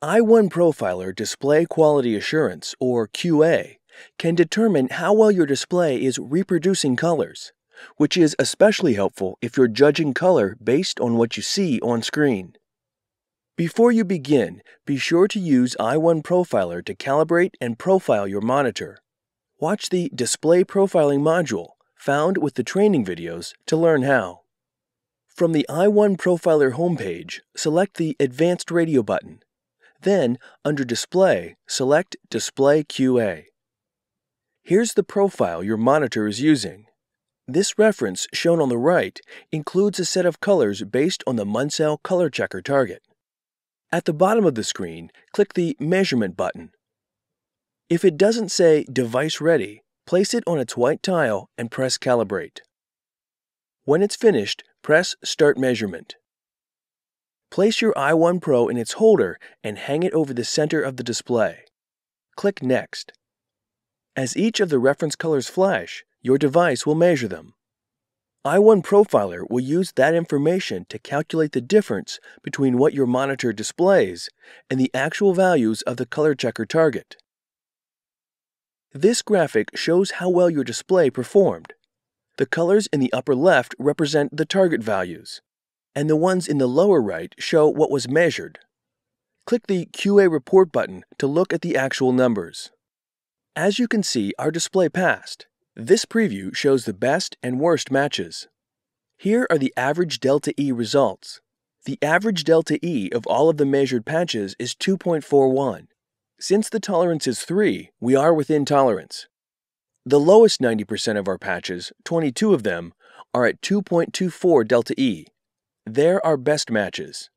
i1 Profiler Display Quality Assurance, or QA, can determine how well your display is reproducing colors, which is especially helpful if you're judging color based on what you see on screen. Before you begin, be sure to use i1 Profiler to calibrate and profile your monitor. Watch the Display Profiling module, found with the training videos, to learn how. From the i1 Profiler homepage, select the Advanced Radio button. Then, under Display, select Display QA. Here's the profile your monitor is using. This reference, shown on the right, includes a set of colors based on the Munsell Color Checker target. At the bottom of the screen, click the Measurement button. If it doesn't say Device Ready, place it on its white tile and press Calibrate. When it's finished, press Start Measurement. Place your i1 Pro in its holder and hang it over the center of the display. Click Next. As each of the reference colors flash, your device will measure them. i1 Profiler will use that information to calculate the difference between what your monitor displays and the actual values of the color checker target. This graphic shows how well your display performed. The colors in the upper left represent the target values, and the ones in the lower right show what was measured. Click the QA Report button to look at the actual numbers. As you can see, our display passed. This preview shows the best and worst matches. Here are the average delta E results. The average delta E of all of the measured patches is 2.41. Since the tolerance is 3, we are within tolerance. The lowest 90% of our patches, 22 of them, are at 2.24 delta E. They're our best matches.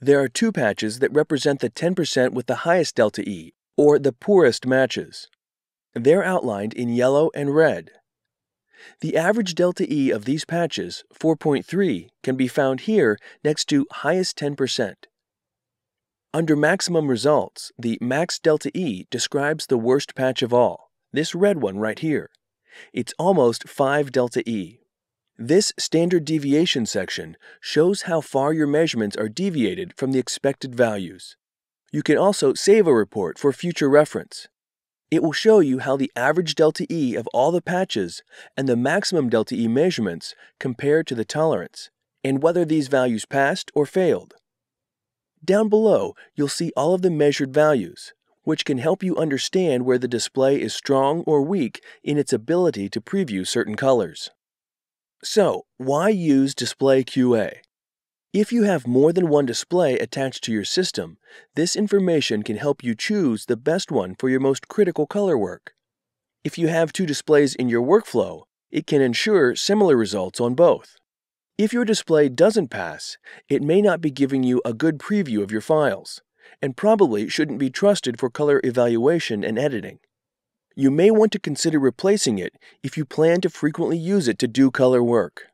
There are 2 patches that represent the 10% with the highest delta E, or the poorest matches. They're outlined in yellow and red. The average delta E of these patches, 4.3, can be found here next to highest 10%. Under Maximum Results, the Max Delta E describes the worst patch of all, this red one right here. It's almost 5 delta E. This standard deviation section shows how far your measurements are deviated from the expected values. You can also save a report for future reference. It will show you how the average delta E of all the patches and the maximum delta E measurements compare to the tolerance, and whether these values passed or failed. Down below, you'll see all of the measured values, which can help you understand where the display is strong or weak in its ability to preview certain colors. So, why use Display QA? If you have more than one display attached to your system, this information can help you choose the best one for your most critical color work. If you have 2 displays in your workflow, it can ensure similar results on both. If your display doesn't pass, it may not be giving you a good preview of your files, and probably shouldn't be trusted for color evaluation and editing. You may want to consider replacing it if you plan to frequently use it to do color work.